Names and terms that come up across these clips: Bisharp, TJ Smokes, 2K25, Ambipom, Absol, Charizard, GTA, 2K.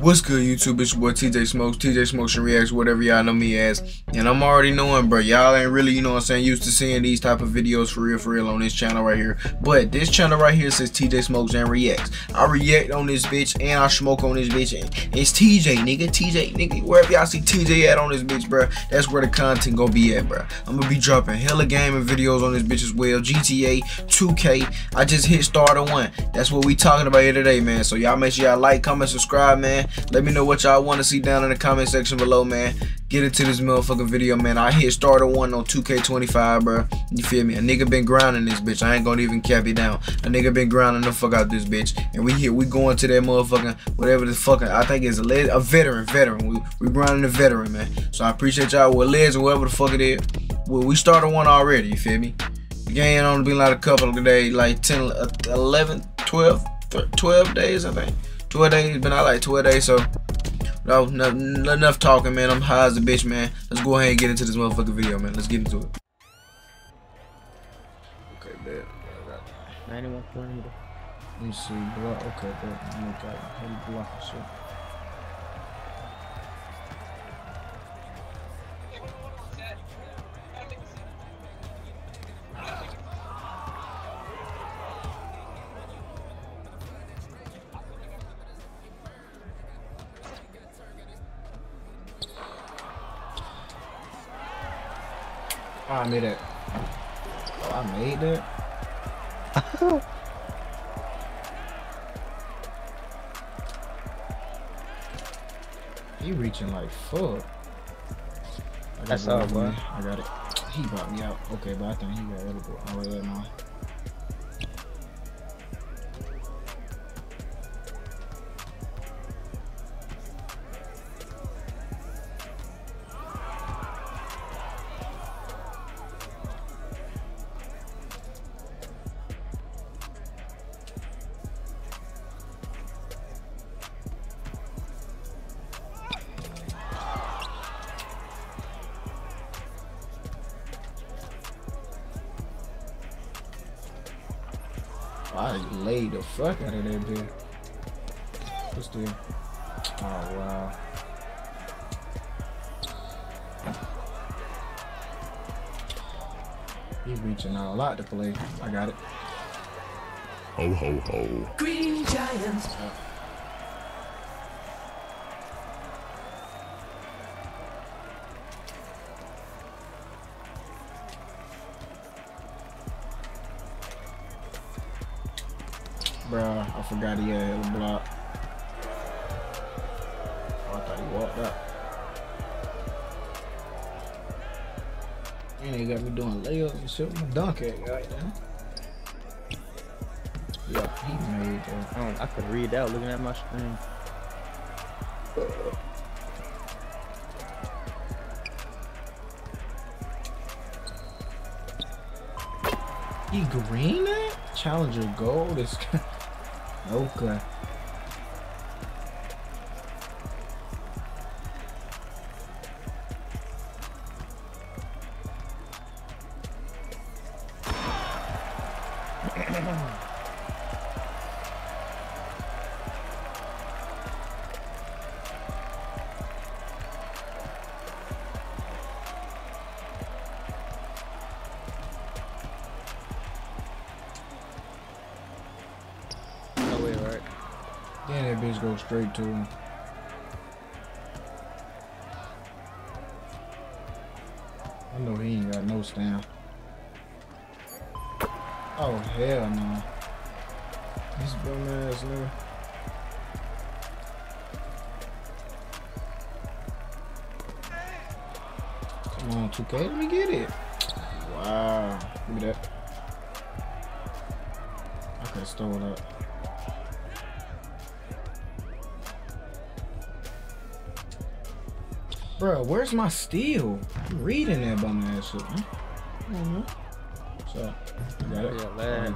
What's good, YouTube? It's your boy TJ Smokes and Reacts, whatever y'all know me as. And I'm already knowing, bro, y'all ain't really, you know what I'm saying, used to seeing these type of videos for real on this channel right here. But this channel right here says TJ Smokes and Reacts. I react on this bitch and I smoke on this bitch. And it's TJ, nigga. TJ, nigga. Wherever y'all see TJ at on this bitch, bro, that's where the content gonna be at, bro. I'm gonna be dropping hella gaming videos on this bitch as well. GTA, 2K. I just hit starter one. That's what we talking about here today, man. So y'all make sure y'all like, comment, subscribe, man. Let me know what y'all want to see down in the comment section below, man. Get into this motherfucking video, man. I hit starter one on 2K25, bro. You feel me? A nigga been grinding this bitch. I ain't gonna even cap it down. A nigga been grinding the fuck out this bitch. And we going to that motherfucking, whatever the fucking, I think it's a veteran. We grinding a veteran, man. So I appreciate y'all with Liz or whatever the fuck it is. Well, we started one already, you feel me? The game only been like a couple of days, like 10, 11, 12, 12 days, I think. 12 days, been out like 12 days, so enough talking, man. I'm high as a bitch, man. Let's go ahead and get into this motherfucking video, man. Let's get into it. Okay, bad. 91.3. Let me see, block. Okay, bad. I'm okay. Heavy block and shit. Oh, I made it. Oh, I made it. He reaching like fuck. That's all, boy. I got it. He brought me out. Okay, but I think he got edible. I'll wait that now. I laid the fuck out of that bitch. What's the? Oh wow. He's reaching out a lot to play. I got it. Ho ho ho. Green Giants. Bruh, I forgot he had a hella block. Oh, I thought he walked up. And he got me doing layups and shit with my dunk at right now. Yeah, he made that. I could read out looking at my screen. He green that? Challenger gold is... Okay. Yeah, that bitch goes straight to him. I know he ain't got no stand. Oh, hell no. This bum ass nigga. Come on, 2K, let me get it. Wow. Look at that. I could have stole that. Bro, where's my steal? I'm reading that bum ass shit, man. So, you got it? Yeah, man. I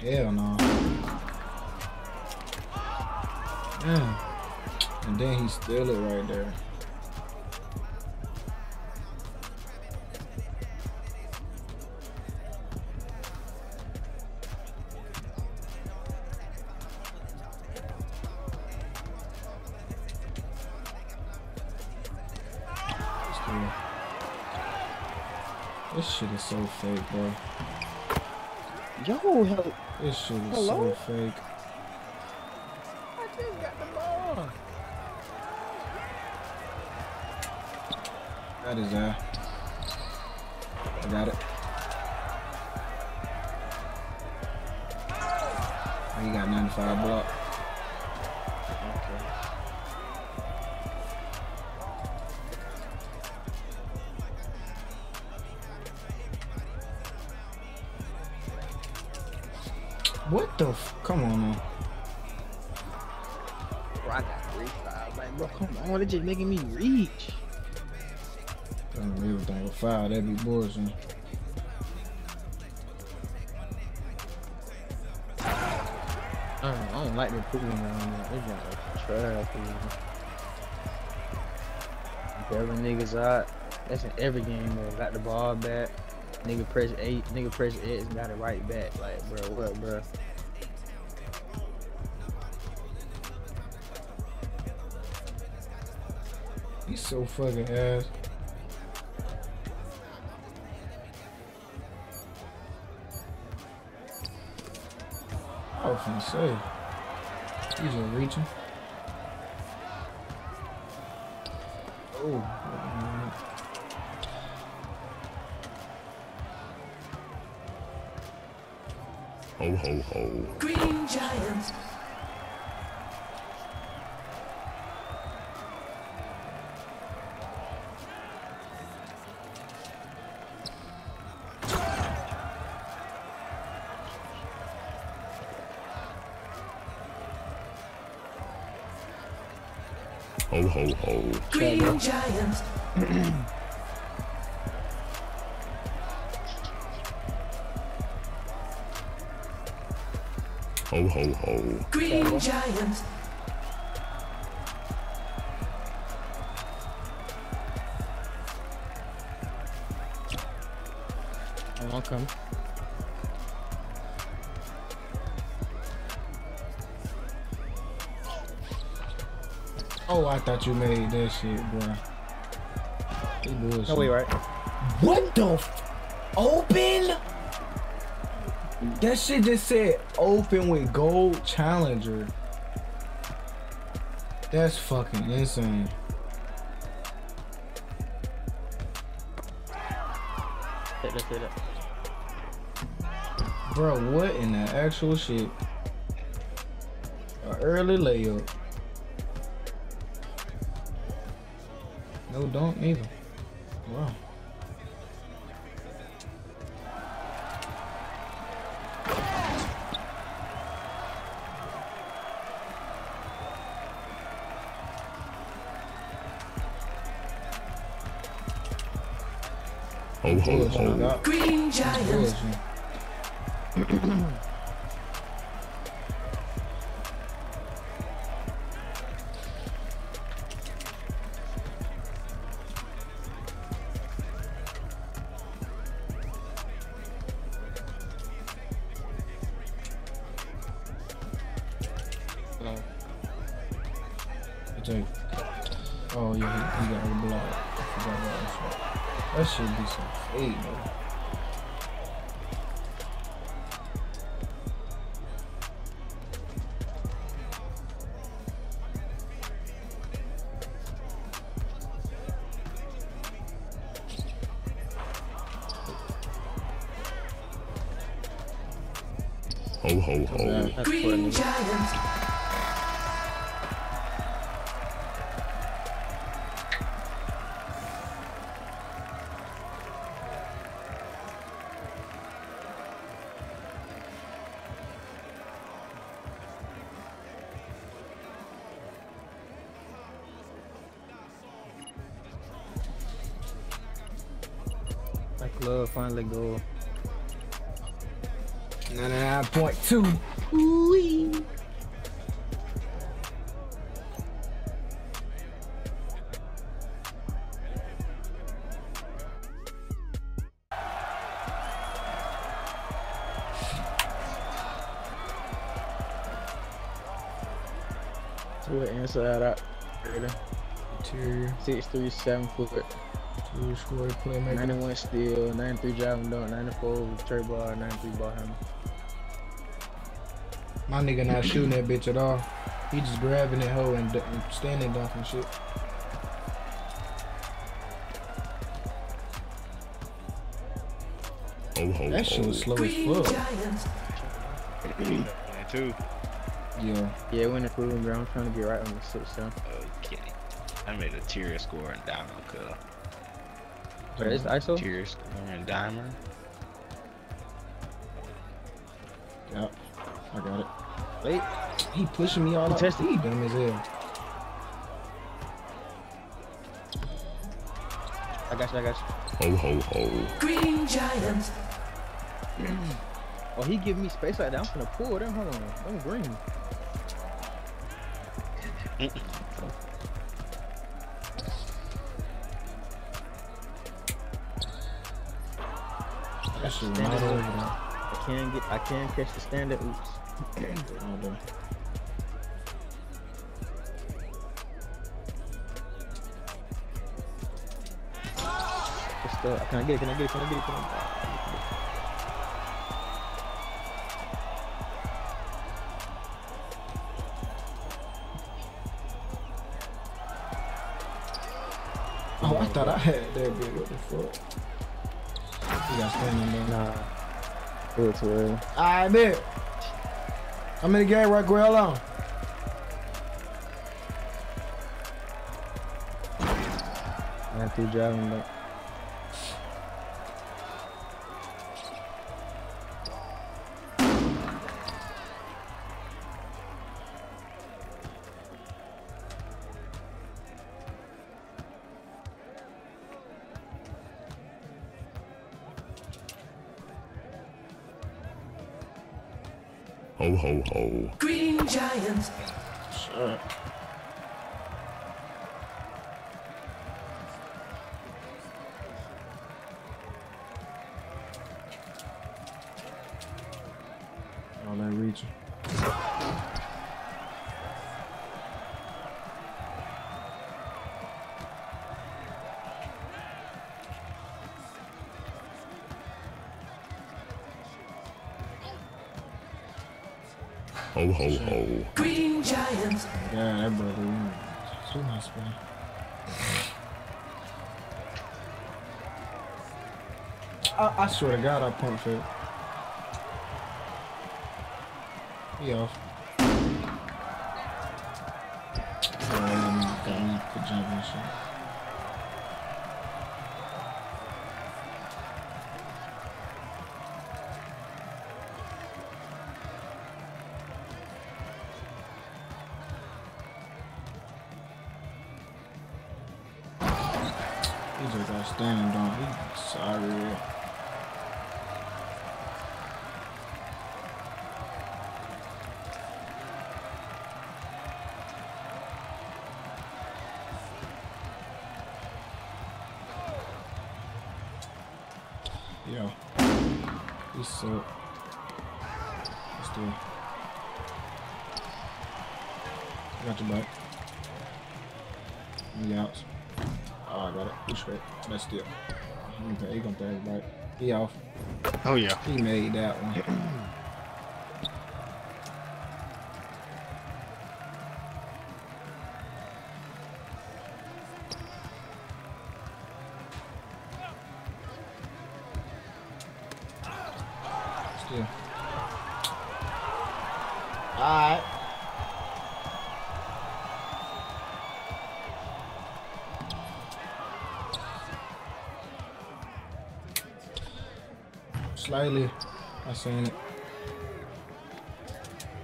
got it. Hell no. Yeah. And then he steal it right there. This shit is so fake, bro. Yo, hell. This shit is so fake. I just got the ball. That is I got it. Oh, you got 95 block. Okay. What the f? Come on, man. Bro, I got 3-5. Like, bro, come on. They're just making me reach. Don't real thing with 5. That'd be bullshit. I don't like the pooling around there. They got like trash. Every nigga's out. That's in every game, man. Got the ball back. Nigga press 8, nigga press X, got it right back. Like, bro, what, bro? He's so fucking ass. I was gonna say, he's just reaching. Oh. Ho, ho, ho. Green Giants. Ho, ho, ho. Green Giants. Ho, ho, ho. Green Giants. Welcome. Oh, I thought you made that shit, bro. No way, right? What the f? Open? That shit just said open with gold challenger. That's fucking insane. Bro, what in the actual shit? An early layup. No dunk either. Wow. Ho, ho, ho. Green Giants. Oh, yeah, he got a block. I forgot about this one. That should be some fade, man. Ho, ho, ho. Green Giants. Love finally go 99.2. Ooh. We'll answer that up later. 2 6 3 7 foot. Dude scored playmaker. 91 steal, 93 driving dunk, 94 trade ball, 93 ball handle. My nigga not shooting that bitch at all. He just grabbing that hoe and standing dunk and shit. Oh, that shit was slow as fuck. Yeah, we're in the proving ground. I'm trying to get right on the 6th down. Okay. I made a tier score and diamond cut. Wait, is ISO? Tier score and diamond. Yep. I got it. Wait. He pushing me all out. He dumb as hell. I got you, I got you. Ho, ho, ho. Green Giant. Oh, he giving me space like that. I'm finna pull them. Hold on. I'm green. That shit right over there. I can't catch the standard. Oops. Oh, can I get it? Can I get it? Can I get it? Can I get it? Oh, I thought I had that big. What the fuck? You got standing there. Nah. It's real. I bet. I'm in the game right quick. Hold on. I have to drive him back. Ho, ho, ho. Green Giant. Sure. Oh, that region. Ho, ho, ho. Green Giant. Yeah, that brother. So nice, man. I swear to God, I pumped it. He off. Good job, man. He's just got standing on. He's sorry. Yo. He's so. Let's do it. I got your back. You out. Oh, I got it. He's straight. That's still. He gonna throw his back. He off. Oh, yeah. He made that one. Still. All right. Slightly, I seen it.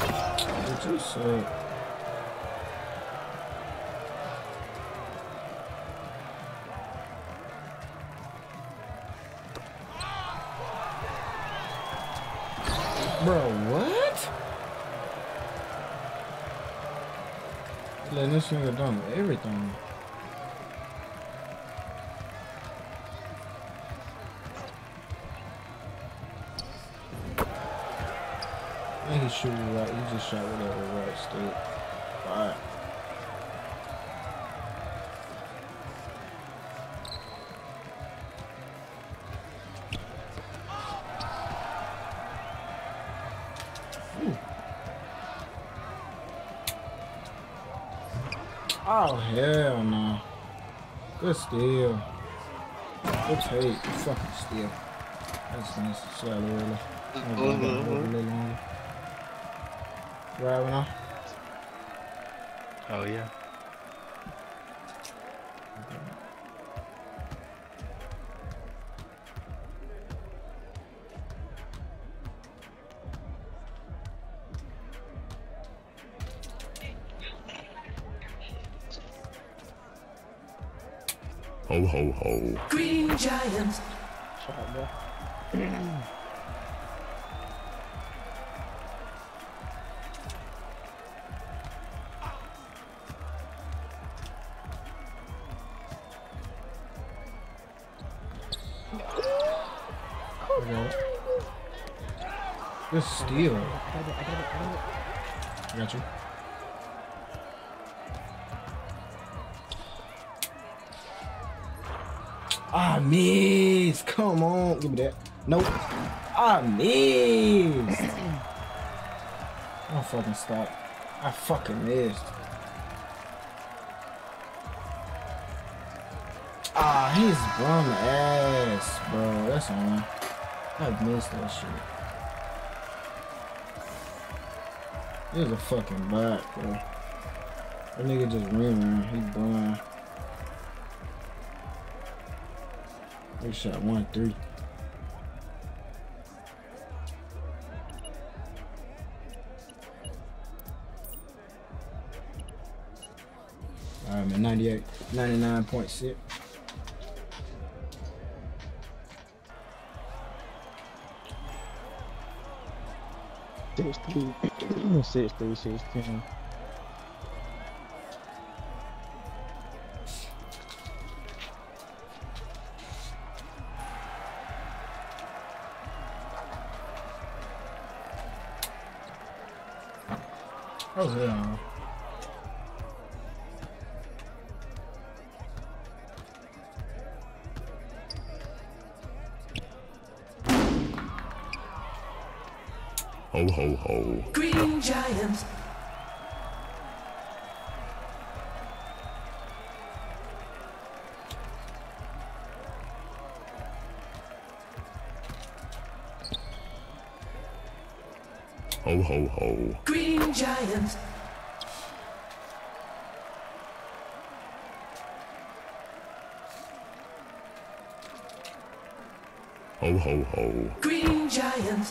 What you said? Bro, what? Letting this nigga done everything. And he shoot it right. He just shot whatever right stick. Alright. Oh, hell no. Good steal. Good take. Fucking steal. That's nice. Slightly early. Driving off. Oh, yeah. Ho, ho, ho. Green Giant. Shut up, bro. Good steal. I got you. I miss. Come on. Give me that. Nope. I missed. I fucking stopped. I fucking missed. Ah, he's bum ass, bro. That's on. I missed that shit. He's a fucking bot, bro. That nigga just ran. He's blind. They shot 1-3. Alright, man, 98, 99.6. Six three, 16. Oh, yeah. Ho, ho, ho. Green Giant. Ho, ho, ho. Green Giant. Ho, ho, ho. Green Giant.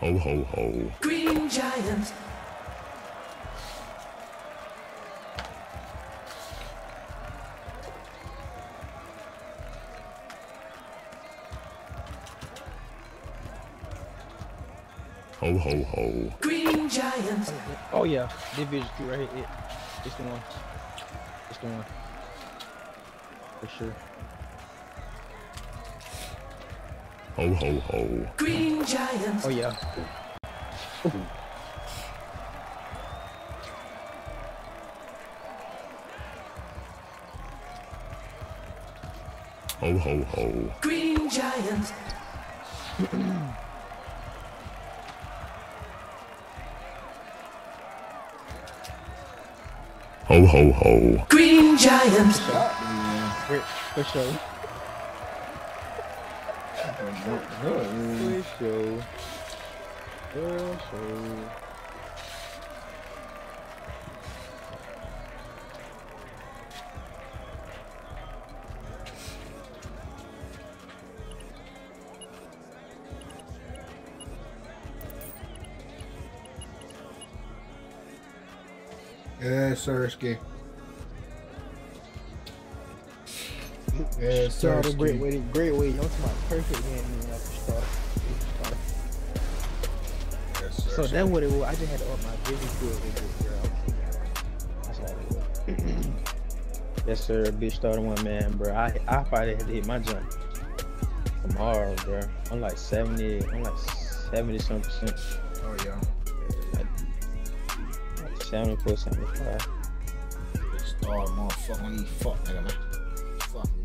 Ho, ho, ho. Green Giant. Ho, ho, ho. Green Giant. Oh, yeah. This bitch is cute right here. It's the one. It's the one. For sure. Ho, ho, ho. Green Giant. Oh, yeah. Ooh. Ho, ho, ho. Green Giant. Ho, ho, ho. Green Giant. For sure. Yes, Sirski. Yes, sir. Great way. Great way. That's my perfect win. Yes, so that's what it was. I just had to up my busy field with this girl. Yes, sir. Bitch started one, man, bro. I probably had to hit my jump tomorrow, bro. I'm like 70. I'm like 70 some percent. Oh yeah. 74, 75. Star motherfucker, fuck nigga, man. Fuck.